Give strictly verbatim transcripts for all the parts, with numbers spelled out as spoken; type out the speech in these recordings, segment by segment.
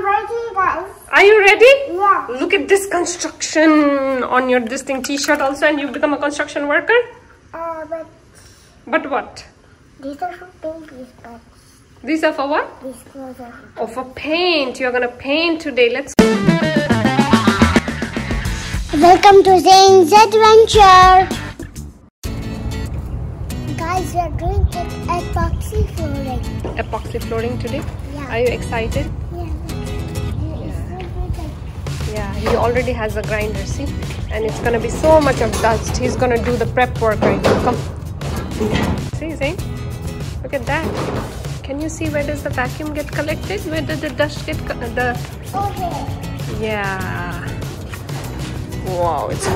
I'm ready, guys. Are you ready? Yeah. Look at this construction on your this thing t-shirt also, and you become a construction worker? Uh, but... But what? These are for babies, but... These are for what? These clothes are... Oh, for paint. You're gonna paint today. Let's... Welcome to Zane's Adventure. Guys, we are doing epoxy flooring. Epoxy flooring today? Yeah. Are you excited? Yeah. Yeah. Yeah, he already has a grinder, see? And it's gonna be so much of dust. He's gonna do the prep work right now. Come. See, Zane? Look at that. Can you see where does the vacuum get collected? Where did the dust get co the... Okay. Yeah. Wow, it's...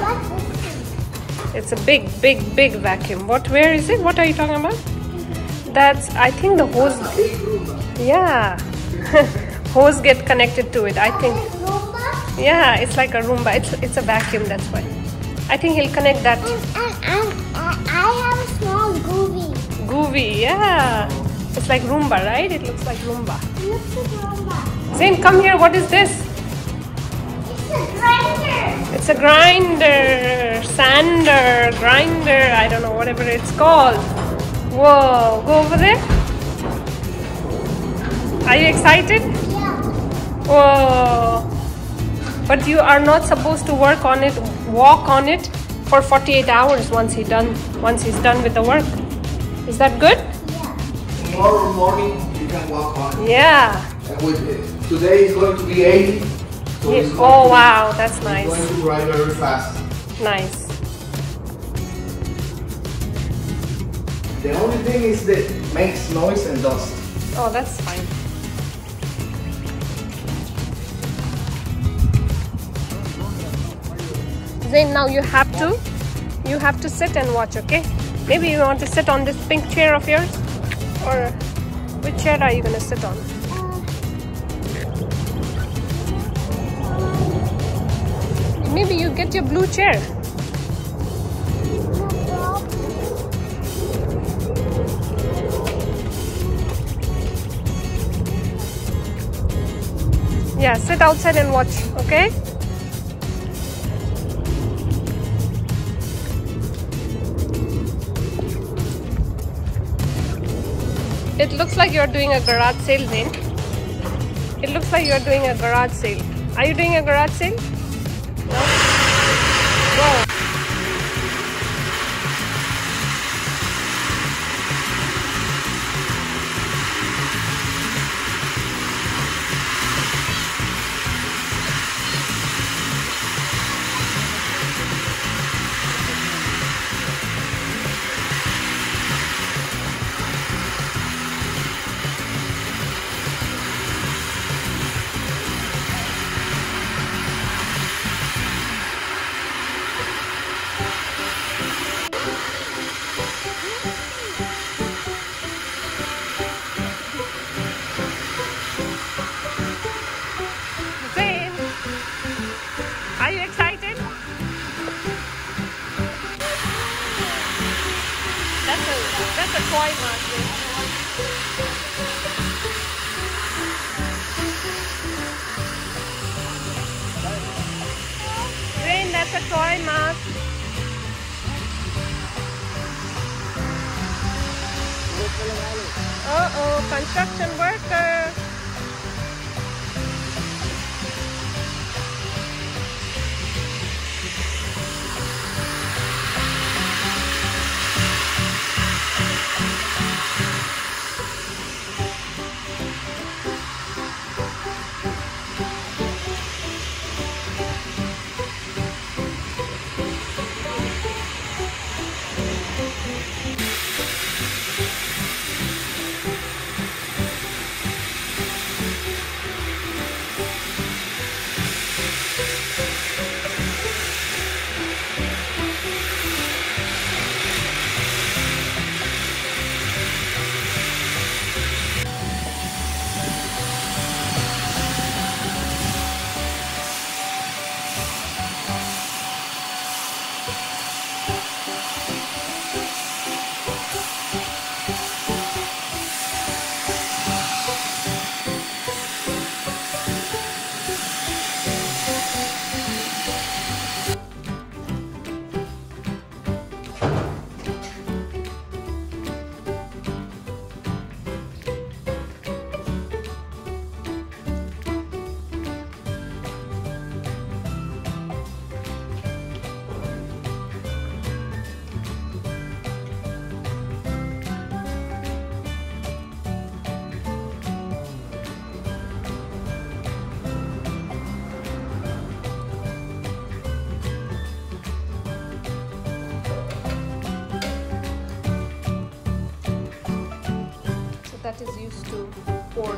It's a big, big, big vacuum. What, where is it? What are you talking about? That's, I think the hose. Yeah. Hose get connected to it, I think. Yeah, it's like a Roomba. It's, it's a vacuum, that's why. I think he'll connect that. And, and, and I have a small Goovy. Goovy, yeah. It's like Roomba, right? It looks like Roomba. It looks like Roomba. Zane, come here. What is this? It's a grinder. It's a grinder. Sander, grinder, I don't know, whatever it's called. Whoa, go over there. Are you excited? Yeah. Whoa. But you are not supposed to work on it, walk on it for forty-eight hours once he done, once he's done with the work. Is that good? Yeah. Tomorrow morning you can walk on it. Yeah. Today is going to be eighty. So yeah. Oh wow, to, that's nice. It's going to ride very fast. Nice. The only thing is that it makes noise and dust. Oh, that's fine. Zane, now you have to, you have to sit and watch, okay? Maybe you want to sit on this pink chair of yours, or which chair are you gonna sit on? Maybe you get your blue chair. Yeah, sit outside and watch, okay? It looks like you're doing a garage sale, Zane. It looks like you're doing a garage sale. Are you doing a garage sale? No? Wow. That's a toy market. Rain, that's a toy mask. Uh-oh, construction worker.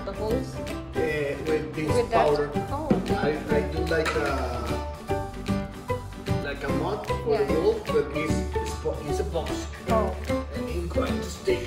the holes? Yeah, with this with powder. Oh. I, I do like a like a mud or yeah. gold, but it's it's a box. Oh. And it's going to stick.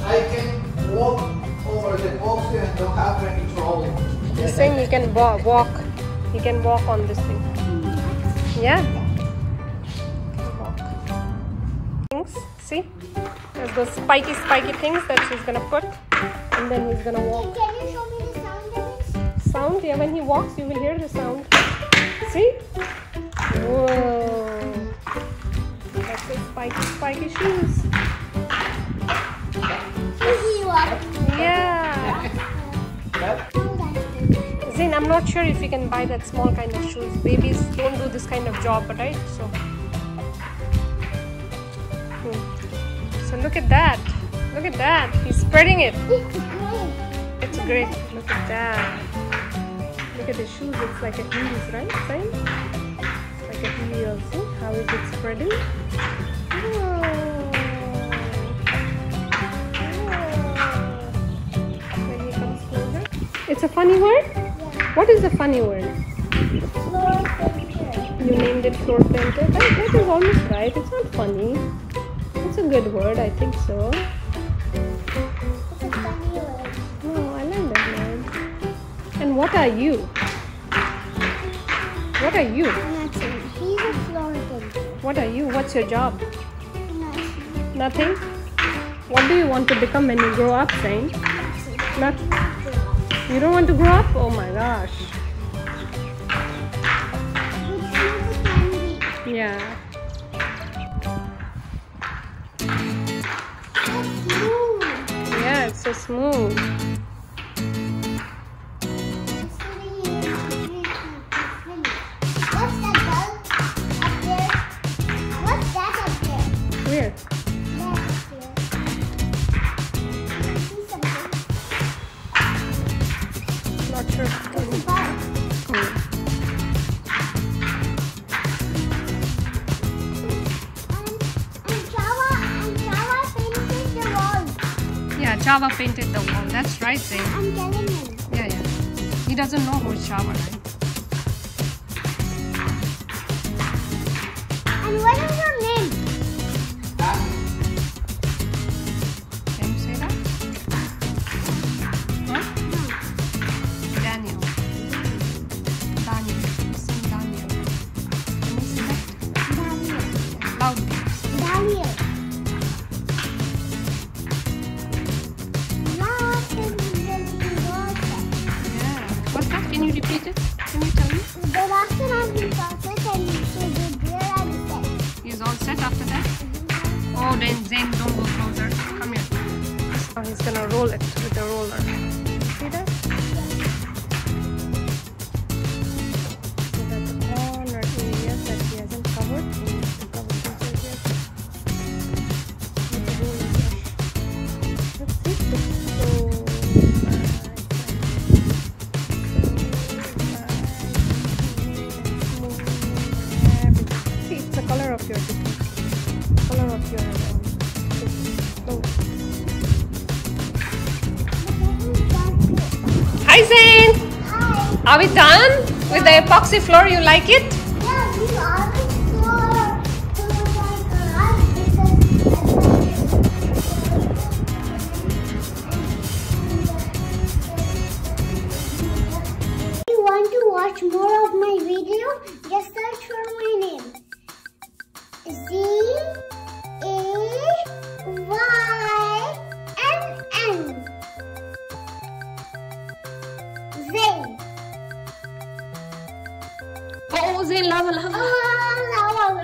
I can walk over the box and don't have any trouble. This thing you can walk. You can walk on this thing. Yeah. Walk. Things. See? There's those spiky, spiky things that he's gonna put, and then he's gonna walk. Can you show me the sound of it? Sound? Yeah. When he walks, you will hear the sound. See? Whoa. That's his spiky, spiky shoes. Yeah. Zane, I'm not sure if you can buy that small kind of shoes. Babies don't do this kind of job, right? So, hmm. so look at that. Look at that. He's spreading it. It's great. It's great. Look at that. Look at the shoes. It's like a heels, right? Zane? Like a heel. See how is it spreading? Oh. It's a funny word? Yeah. What is the funny word? Floor painter. You named it floor painter. That, that is almost right. It's not funny. It's a good word, I think so. It's a funny word. No, I like that word. And what are you? What are you? Nothing. He's a floor painter. What are you? What's your job? Nothing. Nothing? What do you want to become when you grow up, Zane? Nothing. Nothing. You don't want to grow up? Oh my gosh. Yeah. Yeah, it's so smooth. What's that bug up there? What's that up there? Where? Shava painted the wall. That's right, Zane. I'm telling him. Yeah, yeah. He doesn't know who's Shava, right? And what is your name? Can you say that? Huh? No. Daniel. Daniel. Say Daniel. Can you say that? Daniel. Loudly. Daniel. Oh, then Zane, don't go closer. Come here. Now he's gonna roll it with the roller. You see that? of your ticket. Color of your um, ticket. Oh. Hi Zane! Hi! Are we done with the epoxy floor? You like it? Yeah, we are the floor. If you want to watch more of my video, just search for my name. Z A Y N N. Zane. Oh, Zane, lava, lava. Lava,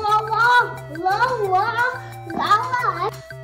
lava, lava, lava, lava, lava.